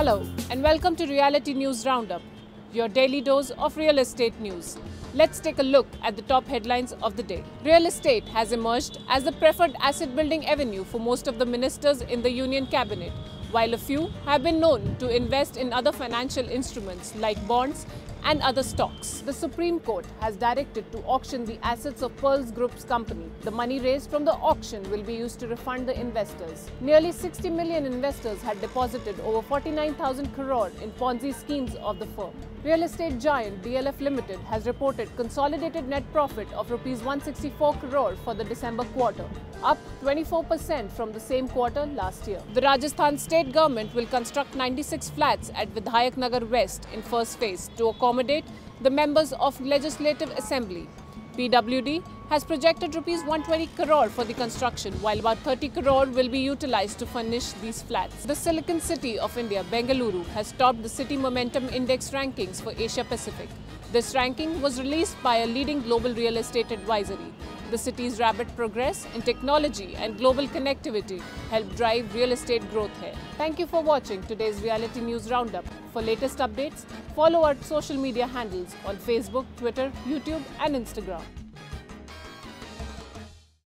Hello and welcome to Realty News Roundup, your daily dose of real estate news. Let's take a look at the top headlines of the day. Real estate has emerged as the preferred asset building avenue for most of the ministers in the Union Cabinet, while a few have been known to invest in other financial instruments like bonds and other stocks. The Supreme Court has directed to auction the assets of Pearls Group's company. The money raised from the auction will be used to refund the investors. Nearly 60 million investors had deposited over 49,000 crore in Ponzi schemes of the firm. Real estate giant DLF Limited has reported consolidated net profit of Rs 164 crore for the December quarter, up 24% from the same quarter last year. The Rajasthan state government will construct 96 flats at Vidhayak Nagar West in first phase to accommodate the members of Legislative Assembly. PWD has projected Rs 120 crore for the construction, while about 30 crore will be utilized to furnish these flats. The Silicon City of India, Bengaluru, has topped the City Momentum Index rankings for Asia Pacific. This ranking was released by a leading global real estate advisory. The city's rapid progress in technology and global connectivity helped drive real estate growth here. Thank you for watching today's Realty News Roundup. For latest updates, follow our social media handles on Facebook, Twitter, YouTube and Instagram.